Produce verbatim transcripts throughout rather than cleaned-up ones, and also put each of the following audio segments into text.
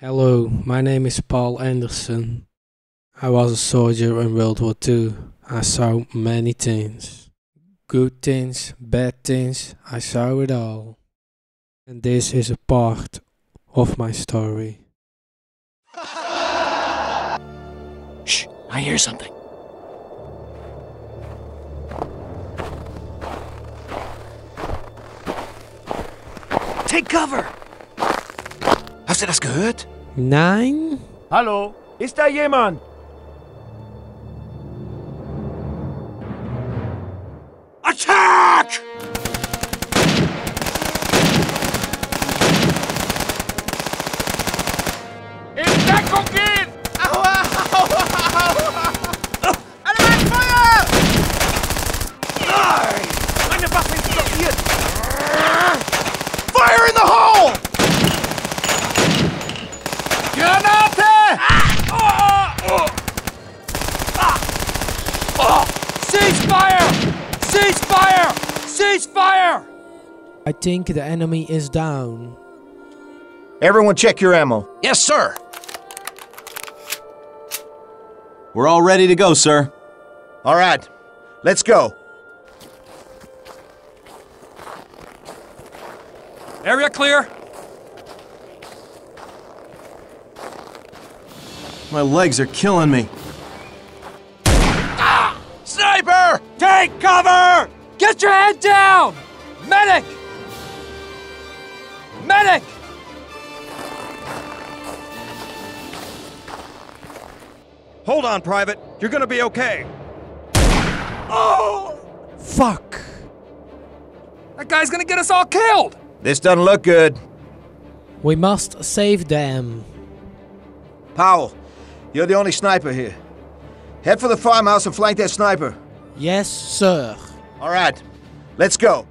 Hello, my name is Paul Anderson. I was a soldier in World War Two. I saw many things. Good things, bad things, I saw it all. And this is a part of my story. Shh, I hear something. Take cover! Hast du das gehört? Nein. Hallo, ist da jemand? Attack! In Deckung gehen! Aua, aua, aua! Oh. Alle Mann, Feuer! Nein! Meine Waffe ist blockiert! Fire in the hole! Granate! Ah. Oh, oh. Ah. Oh. Cease fire! Cease fire! Cease fire! I think the enemy is down. Everyone check your ammo. Yes, sir! We're all ready to go, sir. All right, let's go. Area clear. My legs are killing me. Ah! Sniper! Take cover! Get your head down! Medic! Medic! Hold on, Private. You're gonna be okay. Oh! Fuck. That guy's gonna get us all killed! This doesn't look good. We must save them. Powell. You're the only sniper here. Head for the farmhouse and flank that sniper. Yes, sir. All right, let's go.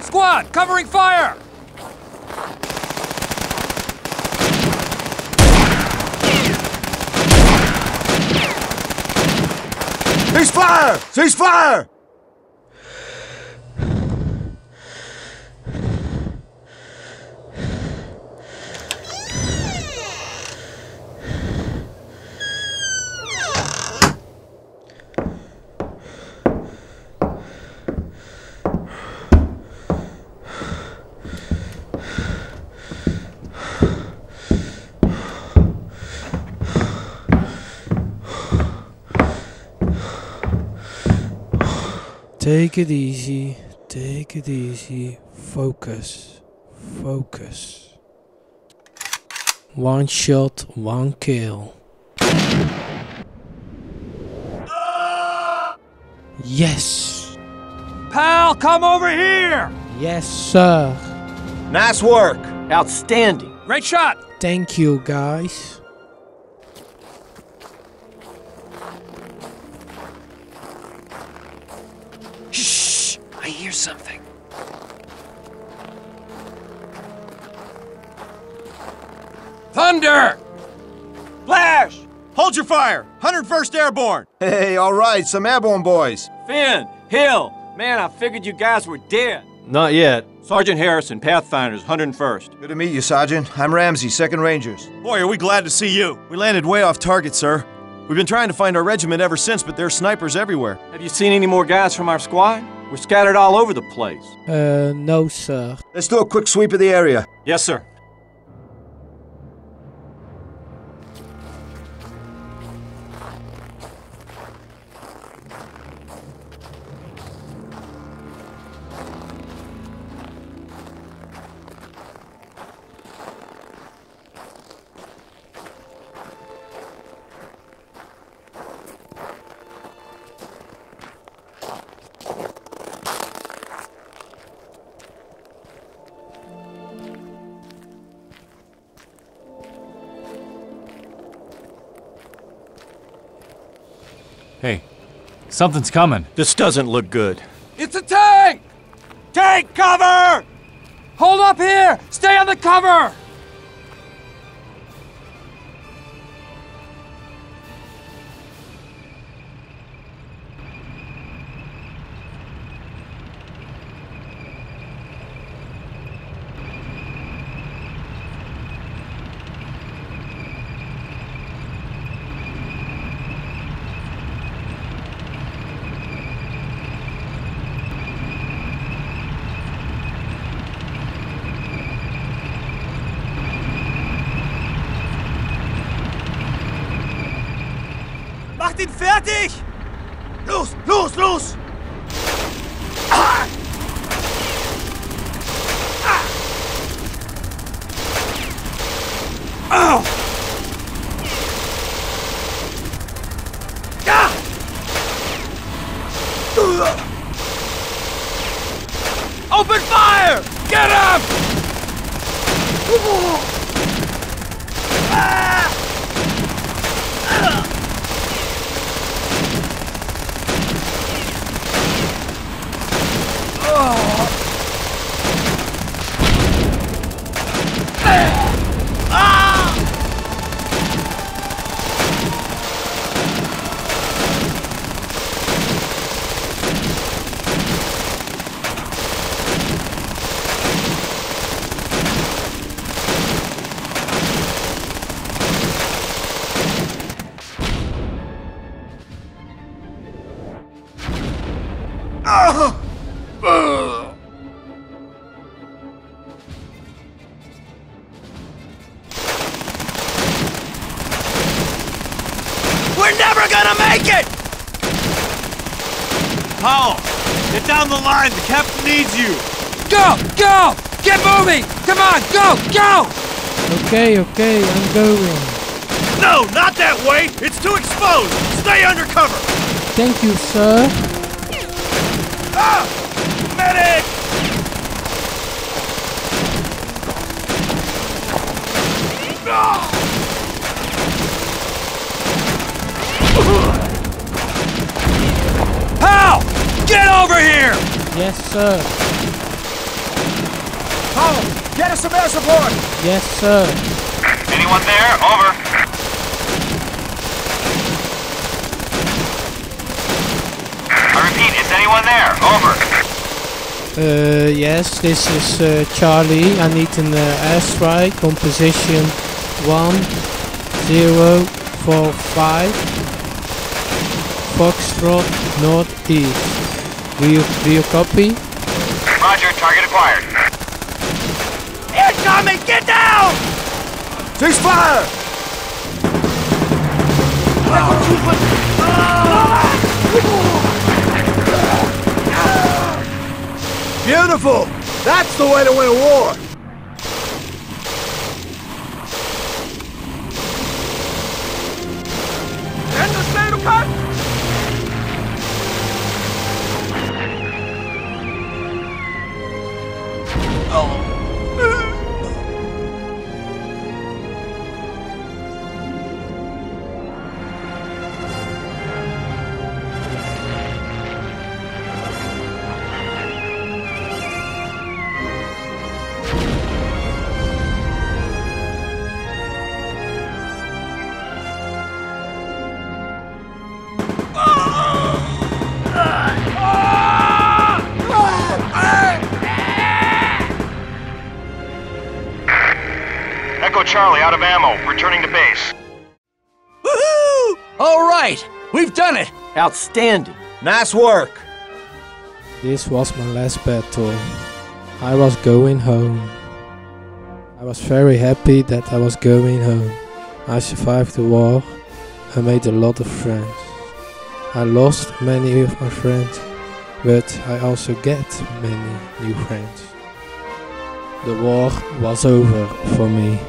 Squad, covering fire! Cease fire! Cease fire! Take it easy, take it easy, focus, focus. One shot, one kill. Yes! Pal, come over here! Yes, sir. Nice work. Outstanding. Great shot. Thank you, guys. I hear something. Thunder! Flash! Hold your fire! one hundred first Airborne! Hey, all right, some Airborne boys. Finn, Hill, man, I figured you guys were dead. Not yet. Sergeant Harrison, Pathfinders, one hundred first. Good to meet you, Sergeant. I'm Ramsey, second Rangers. Boy, are we glad to see you. We landed way off target, sir. We've been trying to find our regiment ever since, but there's snipers everywhere. Have you seen any more guys from our squad? We're scattered all over the place. Uh, no, sir. Let's do a quick sweep of the area. Yes, sir. Hey, something's coming. This doesn't look good. It's a tank! Take cover! Hold up here! Stay on the cover! Fertig! Los, los, los! Ah! Ah! Au! Ja! Open fire! Get up! Uh! Ah! We're never gonna make it! Powell, get down the line. The captain needs you. Go! Go! Get moving! Come on! Go! Go! Okay, okay, I'm going. No, not that way! It's too exposed! Stay undercover! Thank you, sir. Ah! Medic! Ah! Powell! Get over here! Yes, sir. Powell, get us some air support! Yes, sir. Anyone there? Over. I repeat, is anyone there? Over. Uh, yes, this is uh, Charlie. I need an uh, airstrike on position one zero four five. Foxtrot Northeast. Do you, do you copy? Roger, target acquired. Incoming! Get down! Cease fire! Beautiful! That's the way to win a war! End the state of cut! Charlie, out of ammo. Returning to base. Woohoo! All right, we've done it. Outstanding. Nice work. This was my last battle. I was going home. I was very happy that I was going home. I survived the war. I made a lot of friends. I lost many of my friends, but I also get many new friends. The war was over for me.